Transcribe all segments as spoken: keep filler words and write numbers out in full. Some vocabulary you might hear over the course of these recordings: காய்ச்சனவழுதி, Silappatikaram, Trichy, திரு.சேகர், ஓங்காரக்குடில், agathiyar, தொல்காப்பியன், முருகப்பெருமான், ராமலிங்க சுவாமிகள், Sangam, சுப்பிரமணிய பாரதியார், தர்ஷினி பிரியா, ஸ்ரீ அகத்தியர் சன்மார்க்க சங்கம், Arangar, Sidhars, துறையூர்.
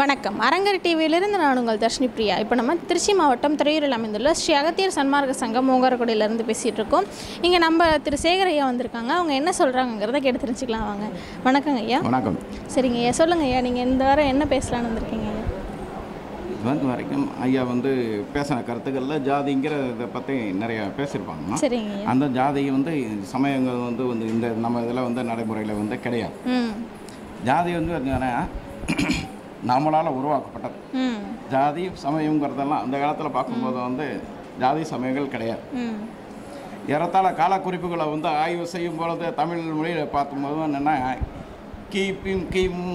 வணக்கம் அரங்கர் டிவியிலிருந்து நான் உங்கள் தர்ஷினி பிரியா இப்போ நம்ம திருச்சி மாவட்டம் திரையூரில் அமைந்துள்ள ஸ்ரீ அகத்தியர் சன்மார்க்க சங்கம் மூங்கரக்குடியிலிருந்து பேசிகிட்டு இருக்கோம். இங்கே நம்ம திரு சேகர் ஐயா வந்திருக்காங்க. அவங்க என்ன சொல்கிறாங்கிறத கேட்டு தெரிஞ்சுக்கலாம் வாங்க. வணக்கங்க ஐயா. வணக்கம். சரிங்க ஐயா, சொல்லுங்கள் ஐயா, நீங்கள் இந்த வாரம் என்ன பேசலான்னு வந்திருக்கீங்க? இது வரைக்கும் ஐயா வந்து பேசின கருத்துக்களில் ஜாதிங்கிறத பற்றி நிறையா பேசியிருப்பாங்க. சரிங்க. அந்த ஜாதியை வந்து சமயங்கள் வந்து வந்து இந்த நம்ம இதில் வந்து நடைமுறையில் வந்து கிடையாது. ஜாதி வந்து நம்மளால் உருவாக்கப்பட்டது. ஜாதி சமயங்கிறதெல்லாம் அந்த காலத்தில் பார்க்கும்போது வந்து ஜாதி சமயங்கள் கிடையாது. ஏறத்தாழ காலக்குறிப்புகளை வந்து ஆய்வு செய்யும் பொழுது தமிழ் மொழியில் பார்க்கும்போது என்னென்னா கிபிம் கிமு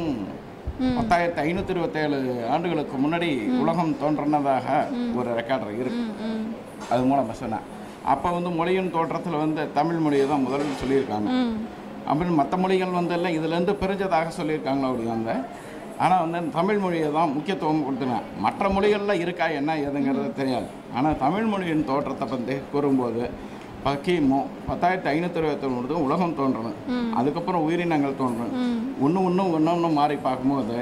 பத்தாயிரத்தி ஐநூற்றி இருபத்தேழு ஆண்டுகளுக்கு முன்னாடி உலகம் தோன்றினதாக ஒரு ரெக்கார்டர் இருக்கு. அது மூலம் சொன்னேன். அப்போ வந்து மொழியின் தோற்றத்தில் வந்து தமிழ் மொழியை தான் முதல்ல சொல்லியிருக்காங்க. அப்படின்னு மற்ற மொழிகள் வந்து எல்லாம் இதுலேருந்து பிரிஞ்சதாக சொல்லியிருக்காங்களோ அப்படிங்க. ஆனால் வந்து தமிழ் மொழியை தான் முக்கியத்துவம் கொடுத்துனேன். மற்ற மொழிகளில் இருக்கா என்ன ஏதுங்கிறது தெரியாது. ஆனால் தமிழ் மொழியின் தோற்றத்தை பற்றி கூறும்போது பக்கிமோ பத்தாயிரத்தி ஐநூற்றி இருபத்தி ஒன்று உலகம் தோன்றணும். அதுக்கப்புறம் உயிரினங்கள் தோன்றணும். ஒன்று ஒன்று ஒன்று ஒன்று மாறி பார்க்கும்போது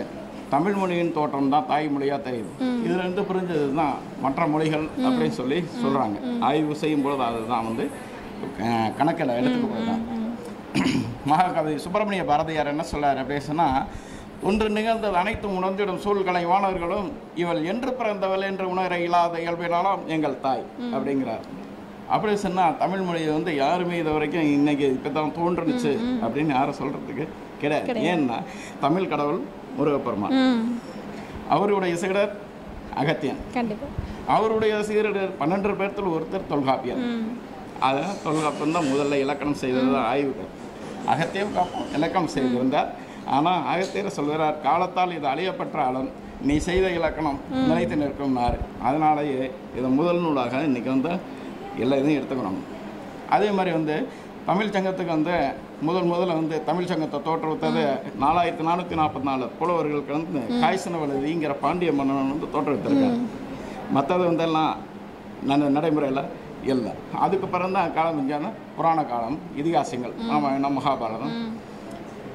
தமிழ் மொழியின் தோற்றம் தான் தாய்மொழியாக தெரியுது. இதுலேருந்து புரிஞ்சது தான் மற்ற மொழிகள் அப்படின்னு சொல்லி சொல்கிறாங்க. ஆய்வு செய்யும்பொழுது அதுதான் வந்து கணக்கில் எடுத்துக்கொள்ளலாம். மகாகவி சுப்பிரமணிய பாரதியார் என்ன சொல்கிறார் அப்படின்னு சொன்னால், ஒன்று நிகழ்ந்தது அனைத்தும் உணர்ந்திடும் சூழ்கலை வானவர்களும் இவள் என்று பிறந்தவள் என்று உணர இல்லாத இயல்பினாலும் எங்கள் தாய் அப்படிங்கிறார். அப்படி சொன்னால் தமிழ் மொழியை வந்து யாருமே இது வரைக்கும் இன்னைக்கு இப்போ தான் தோன்றுனுச்சு அப்படின்னு யாரும் சொல்கிறதுக்கு கிடையாது. ஏன்னா தமிழ் கடவுள் முருகப்பெருமான், அவருடைய சீடர் அகத்தியன், அவருடைய சீடர் பன்னெண்டு பேர்த்தில் ஒருத்தர் தொல்காப்பியன். அதை தொல்காப்பியன் தான் முதல்ல இலக்கணம் செய்தது. ஆய்வுகள் அகத்தியம் காப்போம் இலக்கணம் செய்திருந்தார். ஆனால் அகத்தியர் சொல்கிறார், காலத்தால் இது அழியப்பட்ட ஆளும் நீ செய்த இலக்கணம் நிலைத்து நிற்கும்னார். அதனாலேயே இதை முதல் நூலாக இன்றைக்கி வந்து எல்லா இதையும் எடுத்துக்கணும். அதே மாதிரி வந்து தமிழ் சங்கத்துக்கு வந்து முதல் முதல்ல வந்து தமிழ் சங்கத்தை தோற்றுவித்தது நாலாயிரத்தி நானூற்றி நாற்பத்தி நாலு புலவர்களுக்கு வந்து காய்ச்சனவழுதிங்கிற பாண்டிய மன்னன் வந்து தோற்றுவித்திருக்காரு. மற்றது வந்தெல்லாம் நான் நடைமுறையில் இல்லை. அதுக்கு பிறந்தான் காலம் செஞ்சாலும் புராண காலம், இதிகாசங்கள், ராமாயணம், மகாபாரதம்,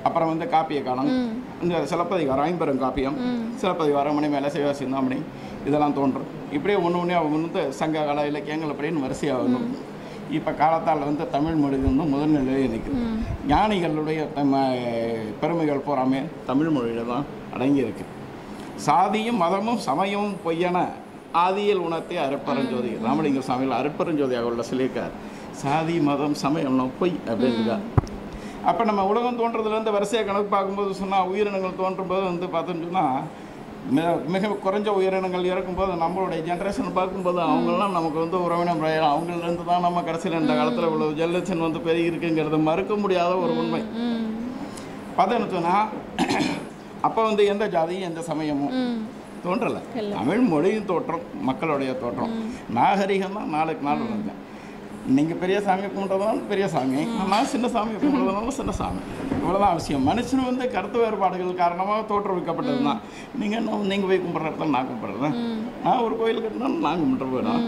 அப்புறம் வந்து காப்பிய காலம், இந்த சிலப்பதிகாரம், ஐம்பெரும் காப்பியம், சிலப்பதிகாரம், மணிமேலை, சிவசிந்தாமணி இதெல்லாம் தோன்றும். இப்படியே ஒன்று ஒன்றே வந்து சங்க கலை இலக்கியங்கள் அப்படின்னு வரிசையாகணும். இப்போ காலத்தால் வந்து தமிழ் மொழி வந்து முதல்நிலையில் நிற்குது. ஞானிகளுடைய பெருமைகள் பூராமே தமிழ் மொழியில் தான் அடங்கியிருக்கு. சாதியும் மதமும் சமயமும் பொய்யன ஆதியில் உணர்த்தி அருட்பெருஞ்சோதி ராமலிங்க சுவாமிகள் அருட்பெருஞ்சோதியாக உள்ள சொல்லியிருக்கார். சாதி மதம் சமயம்னா பொய் அப்படின்றார். அப்போ நம்ம உலகம் தோன்றதுலேருந்து வரிசையாக கணக்கு பார்க்கும்போது சொன்னால் உயிரினங்கள் தோன்றும்போது வந்து பார்த்தோன்னு சொன்னால் மிக மிக குறைஞ்ச உயிரினங்கள் இருக்கும்போது நம்மளுடைய ஜென்ரேஷன் பார்க்கும்போது அவங்களாம் நமக்கு வந்து உறவினம் பிழையில அவங்கள்லேருந்து தான் நம்ம கடைசியில் இந்த காலத்தில் இவ்வளோ ஜென்ரேஷன் வந்து பெருகிருக்குங்கிறது மறுக்க முடியாத ஒரு உண்மை. பார்த்தோன்னு சொன்னால் அப்போ வந்து எந்த ஜாதியும் எந்த சமயமும் தோன்றலை. தமிழ் மொழியும் தோற்றம் மக்களுடைய தோற்றம் நாகரிகம் தான் நாளுக்கு நாள் வந்தேன். நீங்கள் பெரிய சாமியை கும்பிட்றதுனால பெரிய சாமி, நான் சின்ன சாமியை கும்பிட்றதுனால சின்ன சாமி, இவ்வளோதான் அவசியம். மனுஷன் வந்து கருத்து வேறுபாடுகள் காரணமாக தோற்றுவிக்கப்பட்டது தான். நீங்கள் இன்னும் நீங்கள் போய் கும்பிட்ற இடத்துல நான் கும்பிட்றேன், நான் ஒரு கோயில் கட்டினாலும் நான் கும்பிட்டு போயிடும்.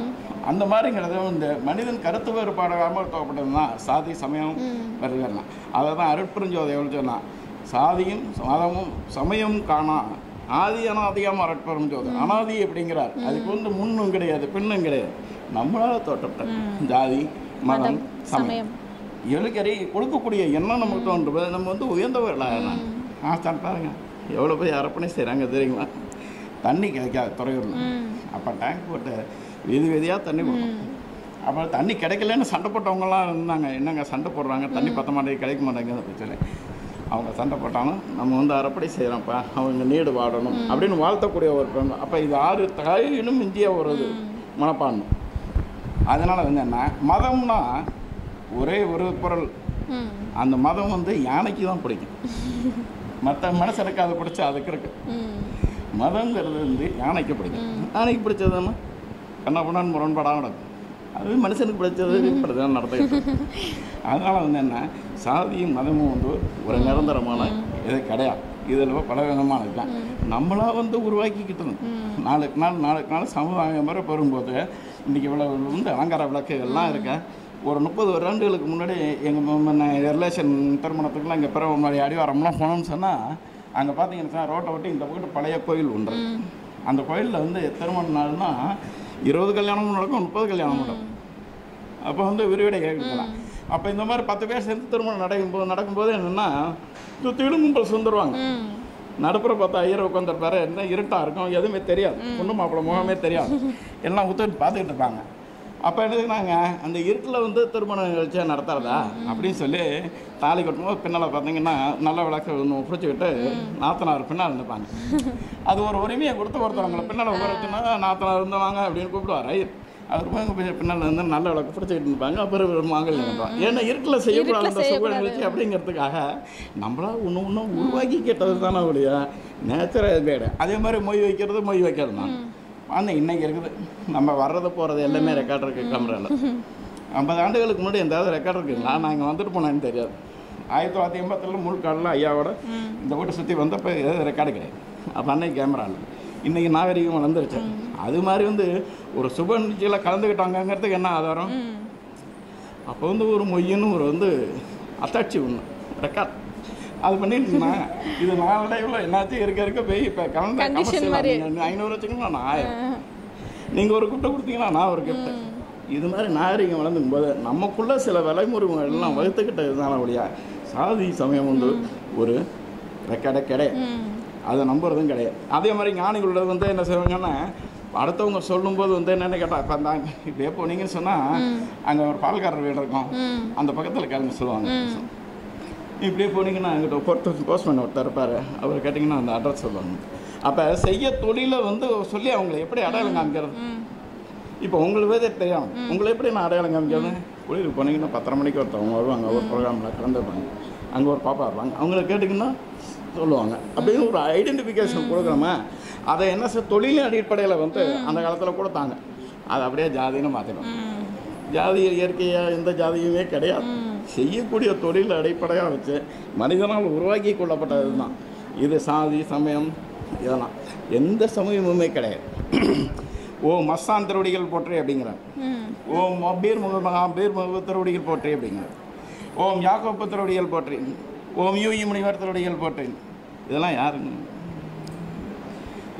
அந்த மாதிரிங்கிறது இந்த மனிதன் கருத்து வேறுபாடாமல் தோக்கப்பட்டது தான் சாதி சமயம் வருகிறலாம். அதை தான் அருட்பெருஞ்சோதி எவ்வளோ சொன்னால், சாதியும் மதமும் சமயம் காணா ஆதி அனாதியாமல் அருட்பெரும் ஜோதி அனாதி அப்படிங்கிறார். அதுக்கு வந்து முன்னும் கிடையாது பின்னும் கிடையாது, நம்மளால் தோற்றப்பட்ட ஜாதி மதம் சமயம் எழுக்கறி கொடுக்கக்கூடிய என்ன நமக்கு தோன்றுவது நம்ம வந்து உயர்ந்தவர்களாக ஆஸ்தான். பாருங்க எவ்வளோ பேர் அரப்பணை செய்கிறாங்க தெரியுங்களா. தண்ணி கிடைக்காது துறையூரில். அப்போ டேங்க் போட்டு விதி விதியாக தண்ணி போடணும். அப்புறம் தண்ணி கிடைக்கலன்னு சண்டை போட்டவங்களாம் இருந்தாங்க. என்னங்க சண்டை போடுறாங்க, தண்ணி பற்ற மாட்டேங்குது, கிடைக்க மாட்டேங்குது அப்படின்னு சொல்லி அவங்க சண்டை போட்டாலும் நம்ம வந்து அறப்படி செய்கிறோம்ப்பா, அவங்க நீடு வாடணும் அப்படின்னு வாழ்த்தக்கூடிய ஒரு பெண்மை. அப்போ இது ஆறு தாயிலும் இந்தியா ஒரு மனப்பான்மை. அதனால் வந்து என்ன மதம்னா ஒரே ஒரு பொருள். அந்த மதம் வந்து யானைக்கு தான் பிடிக்கும், மற்ற மனுஷனுக்கு அதை பிடிச்சா அதுக்கு இருக்கு. மதங்கிறது வந்து யானைக்கு பிடிக்கும். யானைக்கு பிடிச்சதுன்னா கண்ணா பண்ணான்னு முரண்பாடாக நடக்கும். அது மனுஷனுக்கு பிடிச்சது இப்படிதான் நடத்திட்டு. அதனால் வந்து என்ன சாதியும் மதமும் வந்து ஒரு நிரந்தரமான இது கிடையாது. இதில் பல விதமானது தான் நம்மளாக வந்து உருவாக்கிக்கிட்டணும். நாளுக்கு நாள் நாளுக்கு நாள் சமுதாயம் முறை பெறும்போது இன்றைக்கி இவ்வளோ வந்து அலங்கார விளக்குகள்லாம் இருக்கேன். ஒரு முப்பது வருடங்களுக்கு முன்னாடி எங்கள் ரிலேஷன் திருமணத்துக்குலாம் இங்கே பிற மாதிரி அடிவாரம்லாம் போனோம்னு சொன்னால் அங்க பாத்தீங்கன்னா ரோட்டை ஒட்டி இந்த பக்கம் பழைய கோயில் உண்டு. அந்த கோயில்ல வந்து திருமண நாள்னா இருபது கல்யாணமும் நடக்கும் முப்பது கல்யாணமும் நடக்கும். அப்ப வந்து விரிவடை கேட்கலாம். அப்ப இந்த மாதிரி பத்து பேர் சேர்ந்து திருமணம் நடக்கும்போது நடக்கும்போது என்னன்னா சுத்திலும் கும்பல் சுந்தருவாங்க. நடுப்புற பார்த்தா ஐயர் உட்காந்துருப்பாரு, என்ன இருட்டா இருக்கும், எதுவுமே தெரியாது, பொண்ணு மாப்பிள்ளை முகமே தெரியாது, எல்லாம் உத்தரவு பார்த்துக்கிட்டு இருப்பாங்க. அப்போ எடுத்துக்கினாங்க அந்த இருட்டில் வந்து திருமண நிகழ்ச்சியாக நடத்துறதா அப்படின்னு சொல்லி தாலி கட்டும்போது பின்னால் பார்த்தீங்கன்னா நல்ல விளக்கு ஒன்று பிடிச்சிக்கிட்டு நாத்தனார் பின்னால் இருந்துப்பாங்க. அது ஒரு உரிமையை கொடுத்து ஒருத்தவங்களை பின்னால் ஒவ்வொருத்தனா நாத்தனார் இருந்தவாங்க அப்படின்னு கூப்பிடுவார் ஐயர். அவர் போய் பின்னால் வந்து நல்ல விளக்கு பிடிச்சிக்கிட்டு இருப்பாங்க. அப்புறம் மாங்கல் நினைப்பாங்க ஏன்னா இருட்டில் செய்யக்கூடாது அந்த சுப நிகழ்ச்சி அப்படிங்கிறதுக்காக நம்மளா ஒன்று ஒன்றும் உருவாக்கி கேட்டது தானே ஒழியா நேச்சராக வேறு. அதே மாதிரி மொய் வைக்கிறது மொய் வைக்கிறது தான் அந்த இன்னைக்கு இருக்குது. நம்ம வர்றது போகிறது எல்லாமே ரெக்கார்ட் இருக்குது கேமராவில். ஐம்பது ஆண்டுகளுக்கு முன்னாடி எந்தாவது ரெக்கார்ட் இருக்குங்களா? நான் இங்கே வந்துட்டு போனேன்னு தெரியாது. ஆயிரத்தி தொள்ளாயிரத்தி எண்பத்தில் முழுக்காடில் ஐயாவோட இந்த வீட்டை சுற்றி வந்தப்போ எதாவது ரெக்கார்டு கிடையாது. அப்போ அன்னைக்கு கேமராவில் இன்றைக்கி நாகரிகம் வளர்ந்துருச்சு. அது மாதிரி வந்து ஒரு சுப நிகழ்ச்சியில் கலந்துக்கிட்டாங்கங்கிறதுக்கு என்ன ஆதாரம்? அப்போ வந்து ஒரு மொய்யின்னு ஒரு வந்து அத்தாட்சி ஒன்று ரெக்கார்ட் அது பண்ணிட்டு இருந்தாங்க. இது நாளடைவில் எல்லாத்தையும் இருக்க இருக்க போய் இப்போ கலந்து ஐநூறு வச்சுக்கோங்களா நான் ஆயிரம், நீங்கள் ஒரு கிஃப்ட்டை கொடுத்தீங்கன்னா நான் ஒரு கிஃப்ட்டு. இது மாதிரி நாகரிகம் வளர்ந்துக்கும் போது நமக்குள்ளே சில விலைமுறைகள் எல்லாம் வகுத்துக்கிட்ட இருந்தாலும் அப்படியா சாதி சமயம் வந்து ஒரு ரெக்கார்டை கிடையாது. அதை நம்புறதும் கிடையாது. அதே மாதிரி ஞானிகளோட வந்து என்ன செய்வாங்கன்னா அடுத்தவங்க சொல்லும்போது வந்து என்னென்னு கேட்டால் இப்போ அந்த இப்படியே போனீங்கன்னு சொன்னால் அங்கே ஒரு பால்காரர் வீடு இருக்கும், அந்த பக்கத்தில் கிளம்பி சொல்லுவாங்க. இப்படியே போனீங்கன்னா எங்கிட்ட போஸ்ட் போஸ்ட்மேன் ஒருத்தர் இருப்பார், அவர் கேட்டிங்கன்னா அந்த அட்ரஸ் சொல்லுவாங்க. அப்போ செய்ய தொழிலை வந்து சொல்லி அவங்களை எப்படி அடையாளம் காமிக்கிறது? இப்போ உங்களுக்கு வேதே தெரியும், உங்களை எப்படி நான் அடையாளம் காமிக்கிறது? ஒளியில் போனீங்கன்னா பத்தரை மணிக்கு ஒருத்தவங்க வருவாங்க, ஒரு ப்ரோக்ராமில் கலந்துருப்பாங்க, அங்கே ஒரு பாப்பா இருப்பாங்க, அவங்கள கேட்டிங்கன்னா சொல்லுவாங்க. அப்படின்னு ஒரு ஐடென்டிஃபிகேஷன் கொடுக்குறோமே அதை என்ன சார் தொழிலின் அடிப்படையில் வந்து அந்த காலத்தில் கொடுத்தாங்க. அதை அப்படியே ஜாதின்னு மாற்றிடும். ஜாதி இயற்கையாக எந்த ஜாதியுமே கிடையாது. செய்யக்கூடிய தொழில் அடிப்படையாக வச்சு மனிதனால் உருவாக்கி கொள்ளப்பட்டது தான் இது. சாதி சமயம் இதெல்லாம் எந்த சமயமுமே கிடையாது. ஓ மஸ்தான் திருவடிகள் போற்றே அப்படிங்கிறார், ஓம் பீர் முகா பீர் முக திருவடிகள் போற்றே அப்படிங்கிறார், ஓம் யாக்கோப்பு திருவடிகள் போற்றே, ஓம் யூ முனிவர் திருவடிகள் போற்றே. இதெல்லாம் யாருங்க?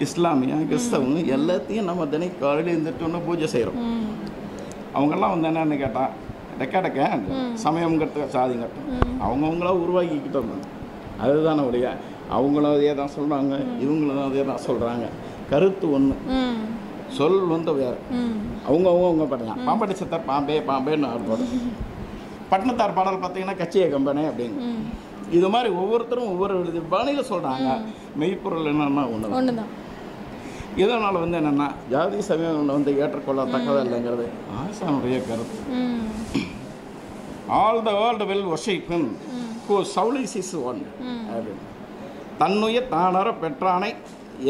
இஸ்லாமியா கிறிஸ்தவம் எல்லாத்தையும் நம்ம தினை காலையில் இருந்துட்டோன்னு பூஜை செய்கிறோம். அவங்கெல்லாம் வந்து என்னென்னு கேட்டால் ரெக்கார்டக்க சமயம் கட்ட சாதி கட்டம் அவங்கவுங்களா உருவாக்கிக்கிட்டோம். அதுதான் உடைய அவங்களும் அதே தான் சொல்கிறாங்க, இவங்களும் அதே தான் சொல்கிறாங்க. கருத்து ஒன்று, சொல் வந்து வேறு. அவங்க அவங்க அவங்க பாடலாம். பாம்பாட்டி சித்தர் பாம்பே பாம்பேன்னு ஆடுபாடு, பட்டினத்தார் பாடல் பார்த்தீங்கன்னா கட்சிய கம்பெனி அப்படிங்க. இது மாதிரி ஒவ்வொருத்தரும் ஒவ்வொரு பாணியில் சொல்கிறாங்க. மெய்ப்பொருள் என்னென்னா ஒன்று ஒன்று தான். இதனால் வந்து என்னென்னா ஜாதி சமயங்களை வந்து ஏற்றுக்கொள்ளத்தக்கதா இல்லைங்கிறது ஆசானுடைய கருத்து. All the world will worship him who சவுலிஸ் இஸ் ஒன் அப்படின்னு. தன்னுயிர் தானர பெற்றானை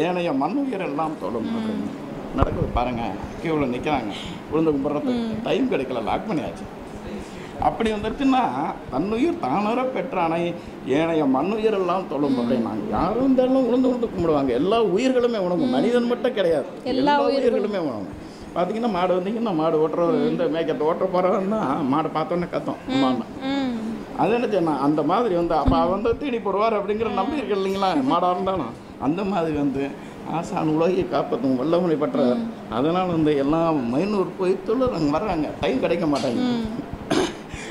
ஏனைய மண்ணுயிர் எல்லாம் தொழும் அப்படின்னு நடக்குது பாருங்கள். கீழே நிற்கிறாங்க உளுந்து கும்பிட்றதுக்கு டைம் கிடைக்கல, லாக் பண்ணியாச்சு. அப்படி வந்துருச்சுன்னா தன்னுயிர் தானர பெற்றானை ஏனைய மண்ணுயிர் எல்லாம் தொழும் அப்படின்னாங்க. யாரும் இருந்தாலும் உளுந்து உளுந்து கும்பிடுவாங்க. எல்லா உயிர்களுமே உணவு, மனிதன் மட்டும் கிடையாது, எல்லா உயிர்களுமே உணவு. பார்த்தீங்கன்னா மாடு வந்தீங்கன்னா மாடு ஓட்டுறவர் இந்த மேய்க்கத்தை ஓட்டுற போகிறவன்னா மாடு பார்த்தோன்னே கத்தோம் மாமா. அது என்ன செய்யணும் அந்த மாதிரி வந்து அப்போ வந்து தேடி போடுவார் அப்படிங்கிற நம்பி இருக்கு இல்லைங்களா? மாடாக இருந்தாலும் அந்த மாதிரி வந்து ஆசான் உலகை காப்பதும் வல்லமுறை பற்றார். அதனால் வந்து எல்லாம் மைனூர் போய் தொழில் அங்கே வர்றாங்க, டைம் கிடைக்க மாட்டாங்க.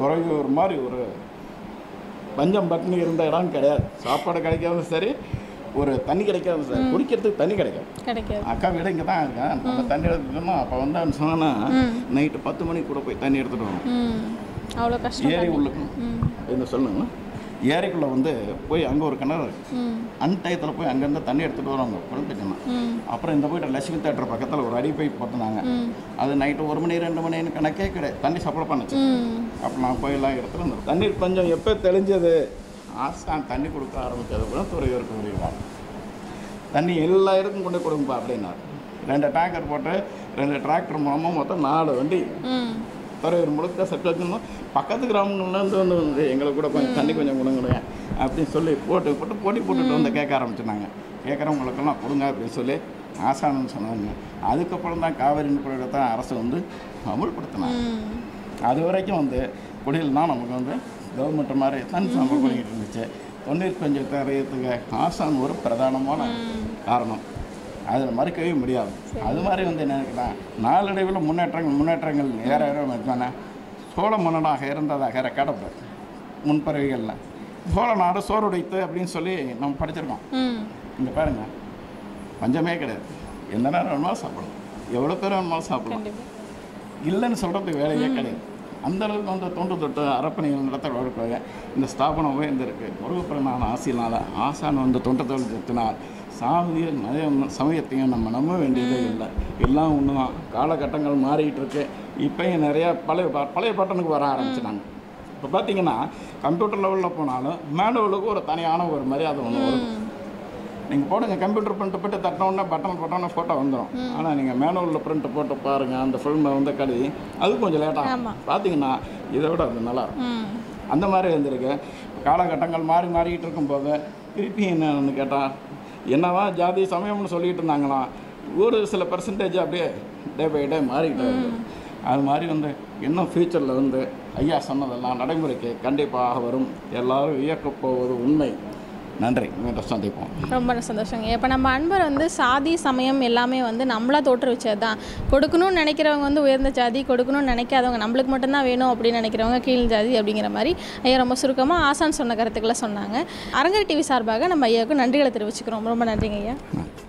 துறையூர் மாதிரி ஒரு பஞ்சம் பட்னி இருந்த இடம் கிடையாது. சாப்பாடு கிடைக்காதும் சரி, ஒரு தண்ணி கிடைக்காதும் சரி, குடிக்கிறதுக்கு தண்ணி கிடைக்காது கிடைக்காது. அக்கா வீடு இங்கே தான் இருக்கேன், நம்ம தண்ணி எடுத்துக்கணும்னா அப்போ வந்தான்னு சொன்னா நைட்டு பத்து மணிக்கு கூட போய் தண்ணி எடுத்துகிட்டு வரணும். அவ்வளோ கஷ்டம். ஏரி உள்ளுக்கும் என்ன சொல்லுங்க, ஏரிக்குள்ளே வந்து போய் அங்கே ஒரு கிணறு இருக்குது, அன்டயத்தில் போய் அங்கேருந்து தண்ணி எடுத்துகிட்டு வருவாங்க குழந்தைக்கணும். அப்புறம் இந்த போய்ட்டு லட்சுமி தேட்டர் பக்கத்தில் ஒரு அடி போய் பார்த்துனாங்க. அது நைட்டு ஒரு மணி ரெண்டு மணின்னு கணக்கே கிடையாது, தண்ணி சப்ளை பண்ணுச்சு. அப்போ நான் போயெல்லாம் எடுத்துகிட்டு இருந்தேன். தண்ணீர் பஞ்சம் எப்போ தெளிஞ்சது ஆஸ்தான் தண்ணி கொடுக்க ஆரம்பித்தது கூட துறையூருக்கு முடிவாங்க. தண்ணி எல்லா இடத்துக்கும் கொண்டு கொடுங்க அப்படின்னாரு. ரெண்டு டேங்கர் போட்டு ரெண்டு டிராக்டர் மூலமாக மொத்தம் நாலு வண்டி துறையூர் முழுக்க சட்டத்துக்கு பக்கத்து கிராமங்கள்லேருந்து வந்து வந்து எங்களுக்கு கூட கொஞ்சம் தண்ணி கொஞ்சம் கொடுங்க அப்படின்னு சொல்லி போட்டு போட்டு போட்டி போட்டுட்டு வந்து கேட்க ஆரம்பிச்சுனாங்க. கேட்குறவங்களுக்கெல்லாம் கொடுங்க அப்படின்னு சொல்லி ஆசானன்னு சொன்னாங்க. அதுக்கப்புறம் தான் காவேரின்னு கூட அரசு வந்து அமுல்படுத்தினாங்க. அது வரைக்கும் வந்து குடியில் தான் நமக்கு வந்து கவர்மெண்ட் மாதிரி தான் சம்பளம் பண்ணிக்கிட்டு இருந்துச்சு. தொண்ணூறு பஞ்சத்து அறையத்துக்கு ஆசான் ஒரு பிரதானமான காரணம், அதில் மறுக்கவே முடியாது. அது மாதிரி வந்து என்ன இருக்குன்னா நாளடைவில் முன்னேற்றங்கள் முன்னேற்றங்கள் ஏற ஏறான சோழ மன்னனாக இருந்ததாக ரெக்கார்டப்படுது. முன்பறவைகள்லாம் சோழ நாடு சோறுடைத்து அப்படின்னு சொல்லி நம்ம படிச்சிருக்கோம். இங்கே பாருங்கள், பஞ்சமே கிடையாது. எந்த நேரம் வேணுமாலும் சாப்பிடலாம், எவ்வளோ பேர் வேணுமாலும் சாப்பிடலாம், இல்லைன்னு சொல்கிறதுக்கு வேலையே கிடையாது. அந்தளவுக்கு வந்து தொண்டு தொட்டு அரப்பணிகள் நடத்த வளர்ப்பாங்க. இந்த ஸ்தாபனம் உயர்ந்திருக்கு முருகப்பெருமான ஆசையினால். ஆசான் வந்து தொண்டு தொழில்னால் சாதிய நிறைய சமயத்தையும் நம்ம நம்ப வேண்டியதே இல்லை. எல்லாம் ஒன்று தான், காலகட்டங்கள் மாறிக்கிட்டு இருக்கு. இப்போயும் நிறையா பழைய பழைய பட்டனுக்கு வர ஆரம்பிச்சிட்டாங்க. இப்போ பார்த்தீங்கன்னா கம்ப்யூட்டர் லெவலில் போனாலும் மேனுவலுக்கு ஒரு தனியான ஒரு மரியாதை ஒன்று வரும். நீங்கள் போடுங்க கம்ப்யூட்டர் பிரிண்ட் போட்டு தட்டினோடனே பட்டன் போட்டோன்னே ஃபோட்டோ வந்துடும். ஆனால் நீங்கள் மேனுவலில் பிரிண்ட் போட்டு பாருங்கள், அந்த ஃபில்மை வந்து கழுவி அது கொஞ்சம் லேட்டாக பார்த்தீங்கன்னா இதை விட அது நல்லா இருக்கும். அந்த மாதிரி இருந்திருக்கு. காலகட்டங்கள் மாறி மாறிக்கிட்டு இருக்கும்போது திருப்பி என்னன்னு கேட்டால் என்னதான் ஜாதி சமயம்னு சொல்லிகிட்டு இருந்தாங்களாம், ஒரு சில பர்சன்டேஜ் அப்படியே டே பை டே மாறிக்கிட்டு. அது மாதிரி வந்து இன்னும் ஃப்யூச்சரில் வந்து ஐயா சொன்னதெல்லாம் நடைமுறைக்கு கண்டிப்பாக வரும். எல்லோரும் இயக்கப் போவது உண்மை. நன்றி, சந்திப்போம். ரொம்ப சந்தோஷங்க. இப்போ நம்ம அன்பர் வந்து சாதி சமயம் எல்லாமே வந்து நம்மளாக தோற்றுவிச்சது தான். கொடுக்கணும்னு நினைக்கிறவங்க வந்து உயர்ந்த ஜாதி, கொடுக்கணும்னு நினைக்காதவங்க நம்மளுக்கு மட்டும்தான் வேணும் அப்படின்னு நினைக்கிறவங்க கீழ் ஜாதி அப்படிங்கிற மாதிரி ஐயா ரொம்ப சுருக்கமாக ஆசான் சொன்ன கருத்துக்களை சொன்னாங்க. அரங்கர் டிவி சார்பாக நம்ம ஐயாவுக்கு நன்றிகளை தெரிவிச்சுக்கிறோம். ரொம்ப நன்றிங்க ஐயா.